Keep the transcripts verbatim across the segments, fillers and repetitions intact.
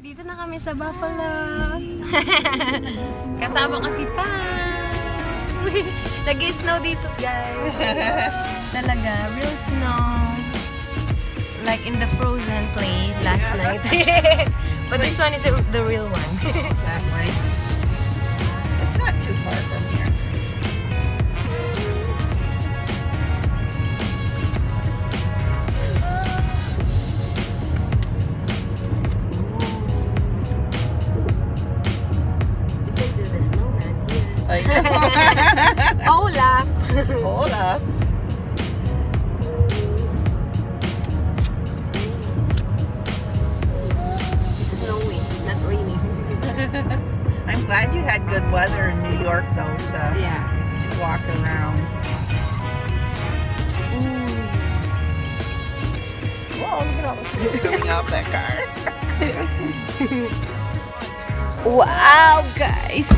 Dito na kami sa Buffalo. Kasama ko si Pam. Nag-snow dito, guys. Talaga, real snow. Like in the Frozen play last yeah. night. But this one is the real one. Exactly. It's not too far from here. Olaf! Olaf! It's snowy, it's not raining. I'm glad you had good weather in New York though to, yeah. to walk around. Ooh. Whoa, look at all the snow coming off that car. Wow, guys!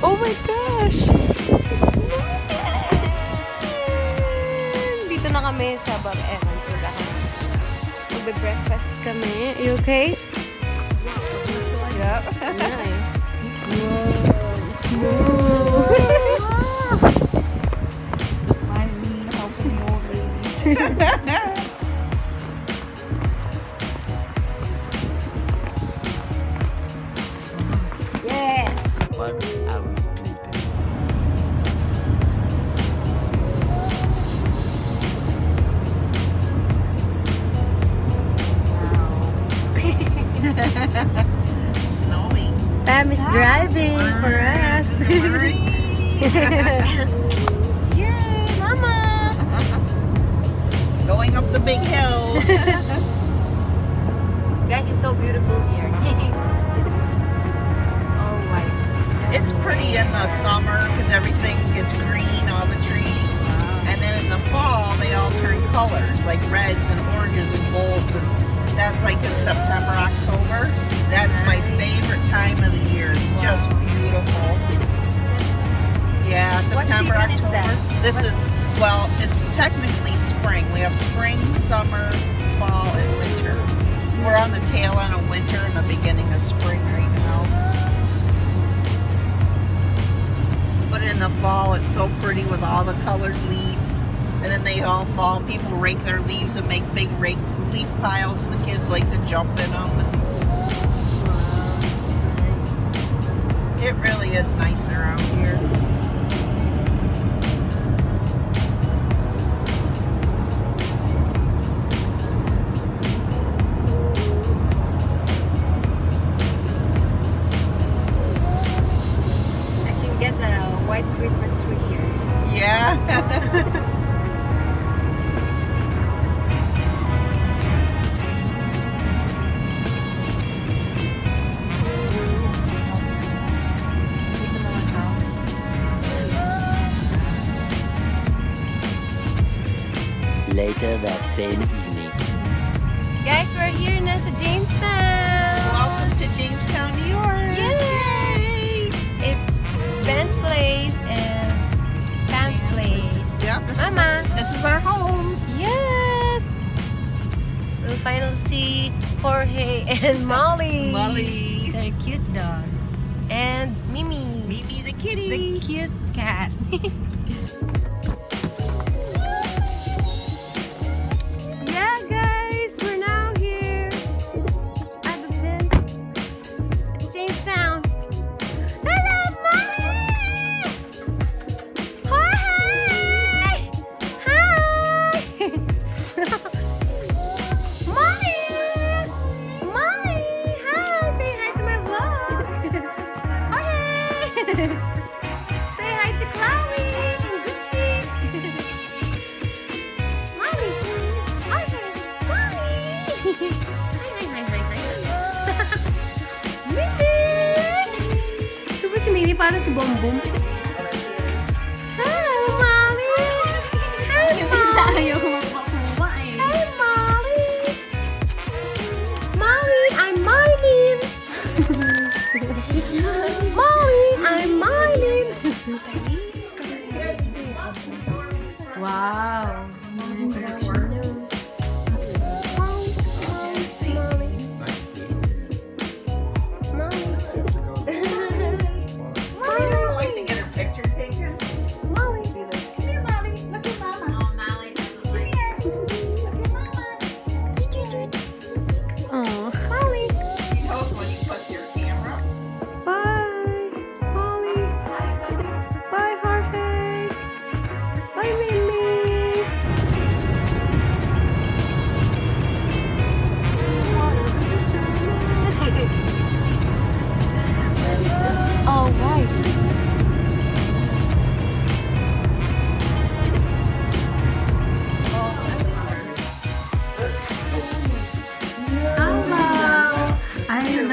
Oh my gosh! It's snowing! Dito na kami sa Bob Evans. Wala kami. Magbe-breakfast kami. You okay? Yeah. Nice. Whoa! Snow! My lean, healthy old ladies. Yes! One. Snowing. Pam is driving Bye. for us. Yay, Mama! Going up the big hill. Guys, it's so beautiful here. It's all white. It's pretty in the summer because everything gets green, all the trees. Wow. And then in the fall, they all turn colors like reds and oranges and golds and. That's like in September, October. That's my favorite time of the year. It's wow. just beautiful. Yeah, September, what season October. Is that? This what? is well, it's technically spring. We have spring, summer, fall, and winter. We're on the tail end of winter and the beginning of spring right now. But in the fall, it's so pretty with all the colored leaves. And then they all fall and people rake their leaves and make big rake leaf piles and the kids like to jump in them. And it really is nice around here. I can get a white Christmas tree here. Yeah. Later that same evening. Guys, we're here now to Jamestown! Welcome to Jamestown, New York! Yay! Yay! It's Ben's place and Pam's place. Yep, this Mama! Is our, this is our home! Yes! We'll finally see Jorge and Molly! Molly! They're cute dogs. And Mimi! Mimi the kitty! The cute cat! Parang si Bombom. Hello, Molly! Hi, Molly! Ayaw magpakuha eh. Hi, Molly! Molly, I'm Marlene! Molly, I'm Marlene! Wow! Molly, Molly, Molly.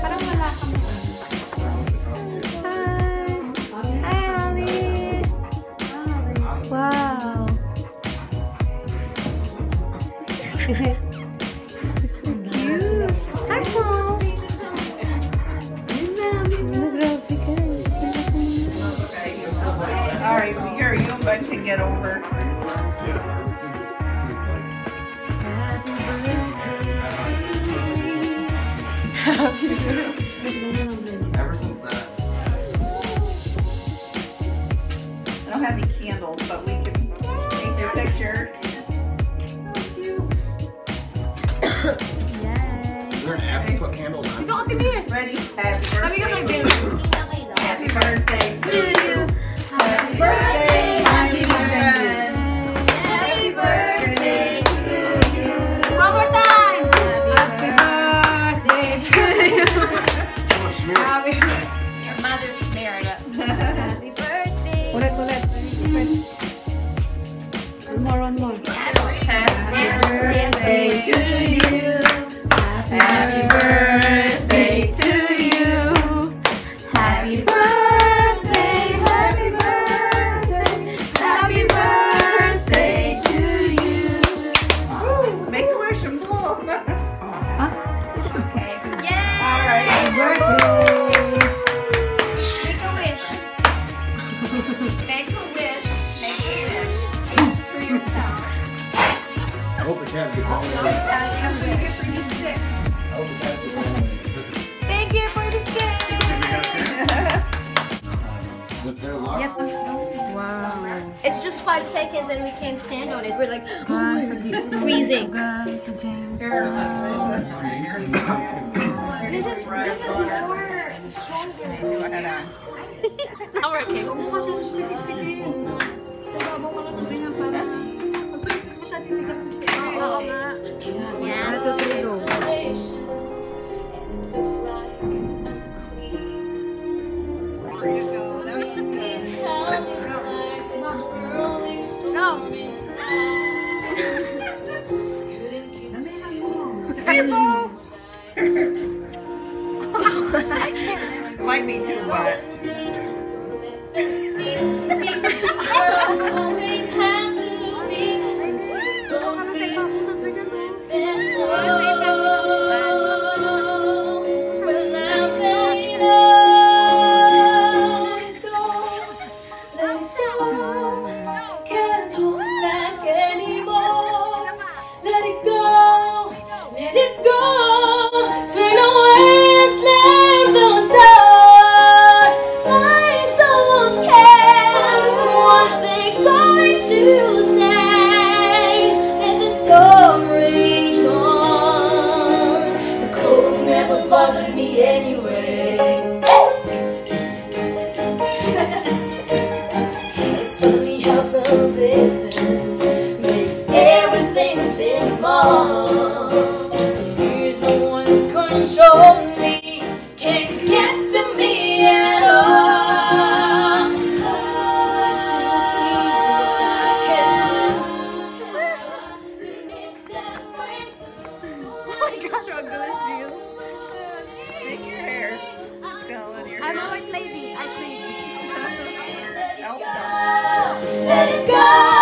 Parang wala kami. Hi. Hi, Ali. Wow. It's so cute. Hi, Paul. All right, here, you about to get over. Happy birthday. Ever since that. I don't have any candles, but we can take your picture. Yay. Is there an app to put candles on? We got the beers. Ready? Happy birthday. Happy birthday to you. Happy birthday, my dear friend. Happy birthday to you. One more time. Happy birthday to you. Happy birthday. Your mother smeared it. Happy birthday. Ulit, ulit. One more, one more. Happy birthday to you. Happy birthday to you. Happy birthday. It's just five seconds and we can't stand on it. We're like, oh, freezing. Guys, James. This is this is more stronger. It's not working. Might be too wet. Let it go.